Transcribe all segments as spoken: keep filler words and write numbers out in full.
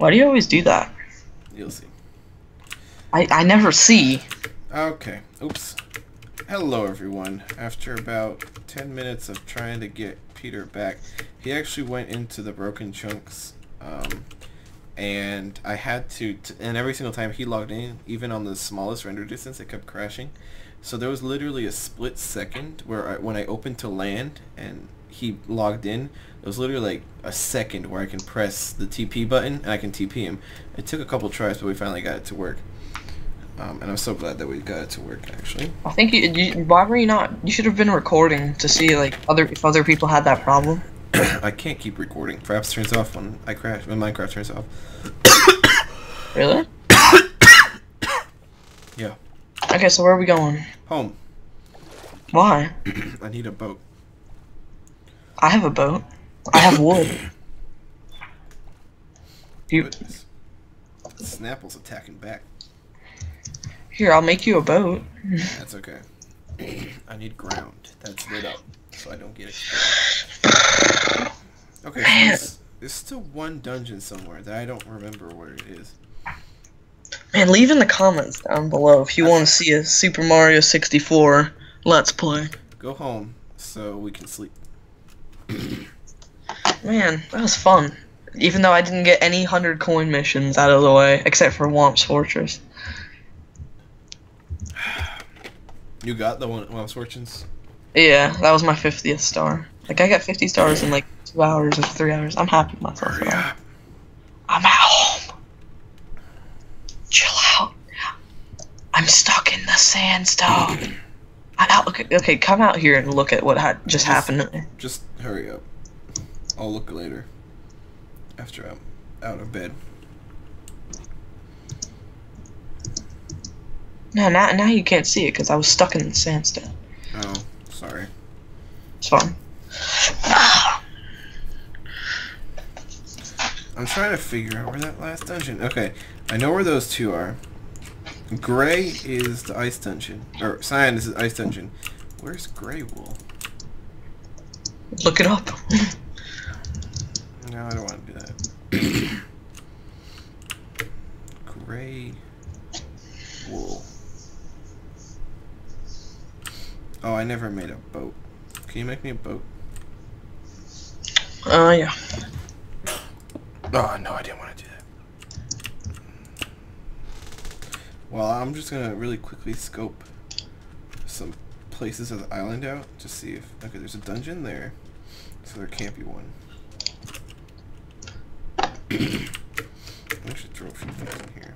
Why do you always do that? You'll see. I, I never see. Okay. Oops. Hello, everyone. After about ten minutes of trying to get Peter back, he actually went into the broken chunks, um, and I had to, t and every single time he logged in, even on the smallest render distance, it kept crashing. So there was literally a split second where I, when I opened to land and he logged in, it was literally like a second where I can press the T P button and I can T P him. It took a couple tries, but we finally got it to work. Um, and I'm so glad that we got it to work, actually. I think you, you, why were you not? You should have been recording to see like other if other people had that problem. I can't keep recording. Fraps turns off when I crash. When Minecraft turns off. Really? Yeah. Okay, so where are we going? Home. Why? I need a boat. I have a boat. I have wood. You. Snapple's attacking back. Here, I'll make you a boat. That's okay. I need ground that's lit up, so I don't get it. Okay, so there's, there's still one dungeon somewhere that I don't remember where it is. Man, leave in the comments down below if you want to see a Super Mario sixty-four Let's Play. Go home, so we can sleep. Man, that was fun. Even though I didn't get any hundred coin missions out of the way, except for Womp's Fortress. You got the one at Womp's Fortunes? Yeah, that was my fiftieth star. Like, I got fifty stars in like two hours or three hours. I'm happy with myself. Hurry up. I'm at home. Chill out. I'm stuck in the sandstone. I'm out. Okay, okay, come out here and look at what ha just, just happened to me. Just hurry up. I'll look later. After I'm out of bed. No, now, now you can't see it because I was stuck in the sandstone. Oh, sorry. It's fine. I'm trying to figure out where that last dungeon... Okay, I know where those two are. Gray is the ice dungeon. Or, cyan is the ice dungeon. Where's gray wool? Look it up. No, I don't want to do that. Gray wool. Oh, I never made a boat. Can you make me a boat? Oh, uh, yeah. Oh, no, I didn't want to do that. Well, I'm just going to really quickly scope some places of the island out to see if... Okay, there's a dungeon there, so there can't be one. I should throw a few things in here.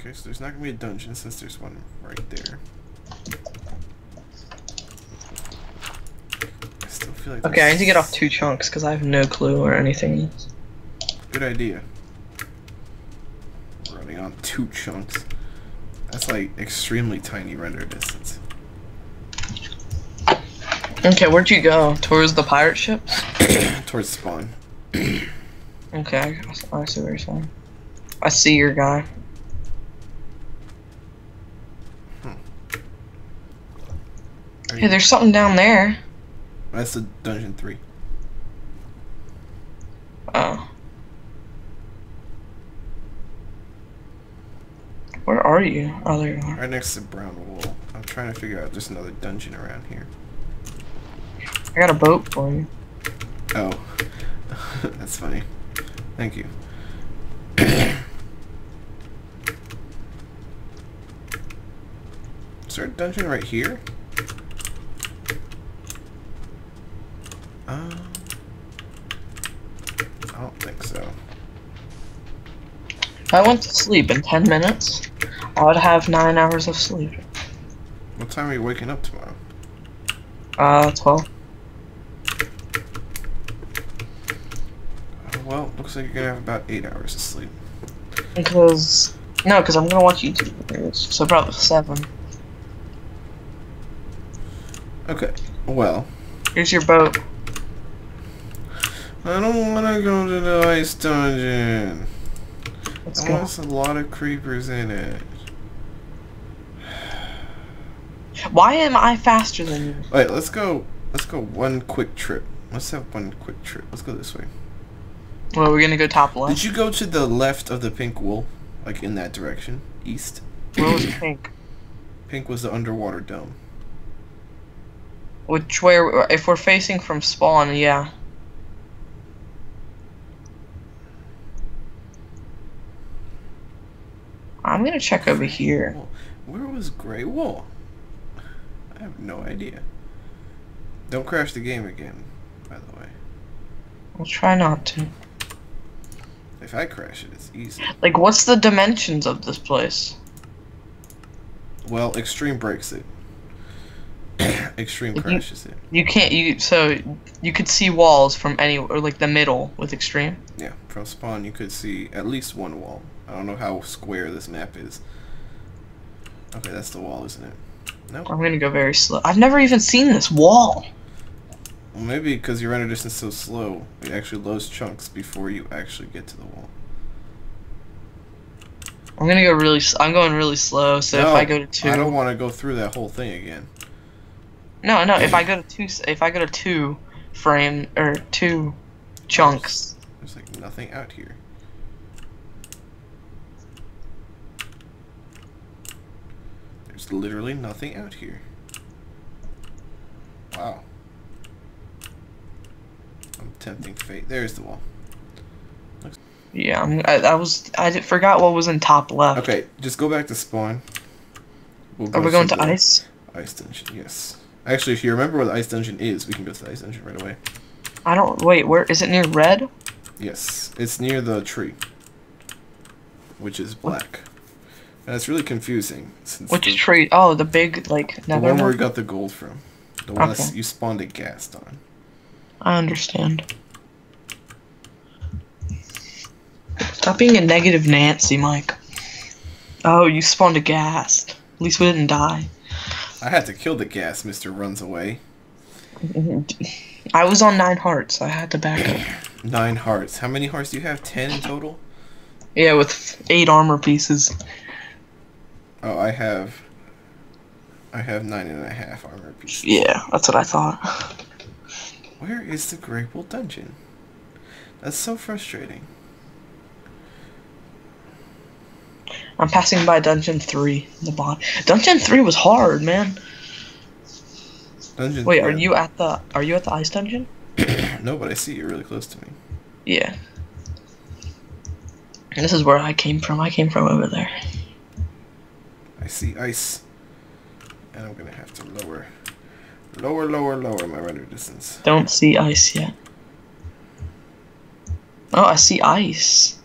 Okay, so there's not going to be a dungeon since there's one right there. I still feel like okay, I need to get off two chunks because I have no clue or anything else. Good idea. Running on two chunks. That's like extremely tiny render distance. Okay, where'd you go? Towards the pirate ships? Towards spawn. Okay, I see where you're going. I see your guy. Hey, there's something down there. That's the dungeon three. Oh. Where are you? Oh, there you are. Right next to brown wool. I'm trying to figure out there's another dungeon around here. I got a boat for you. Oh. That's funny. Thank you. Is there a dungeon right here? Um, I don't think so. If I went to sleep in ten minutes, I would have nine hours of sleep. What time are you waking up tomorrow? Uh, twelve. Uh, well, looks like you're gonna have about eight hours of sleep. Because no, because I'm gonna watch YouTube videos, so probably seven. Okay. Well. Here's your boat. I don't want to go to the ice dungeon. Let's go. There's a lot of creepers in it. Why am I faster than you? All right, let's go. Let's go one quick trip. Let's have one quick trip. Let's go this way. Well, we're gonna go top left. Did you go to the left of the pink wool, like in that direction, east? What was pink? Pink was the underwater dome. Which way? Are we, if we're facing from spawn, yeah. I'm gonna check over here. Where was Gray Wool? I have no idea. Don't crash the game again, by the way. I'll try not to. If I crash it, it's easy. Like, what's the dimensions of this place? Well, Extreme breaks it. Extreme you, crashes it. You can't. You so you could see walls from any or like the middle with Extreme. Yeah, from spawn you could see at least one wall. I don't know how square this map is. Okay, that's the wall, isn't it? No. Nope. I'm gonna go very slow. I've never even seen this wall. Well, maybe because you run a distance so slow, it actually loads chunks before you actually get to the wall. I'm gonna go really. I'm going really slow. So no, if I go to two, I don't want to go through that whole thing again. No, no. If I go to two, if I go to two frame or two chunks. There's, there's like nothing out here. There's literally nothing out here. Wow. I'm tempting fate. There's the wall. Looks yeah, I'm, I, I was. I did, forgot what was in top left. Okay, just go back to spawn. We'll go Are we going to ice? Ice dungeon. Yes. Actually, if you remember where the ice dungeon is, we can go to the ice dungeon right away. I don't... Wait, where... Is it near red? Yes. It's near the tree. Which is black. And it's really confusing. Since which the, tree? Oh, the big, like... The one where we got the gold from. The one okay. that you spawned a ghast on. I understand. Stop being a negative Nancy, Mike. Oh, you spawned a ghast. At least we didn't die. I had to kill the ghast, Mister Runs Away. I was on nine hearts, so I had to back up. Nine hearts. How many hearts do you have? Ten in total? Yeah, with eight armor pieces. Oh, I have... I have nine and a half armor pieces. Yeah, that's what I thought. Where is the Grey Wool Dungeon? That's so frustrating. I'm passing by Dungeon three in the bottom. Dungeon three was hard, man. Dungeon Wait, three. are you at the are you at the ice dungeon? No, but I see you really close to me. Yeah. And this is where I came from. I came from over there. I see ice. And I'm gonna have to lower lower lower lower my render distance. Don't see ice yet. Oh, I see ice.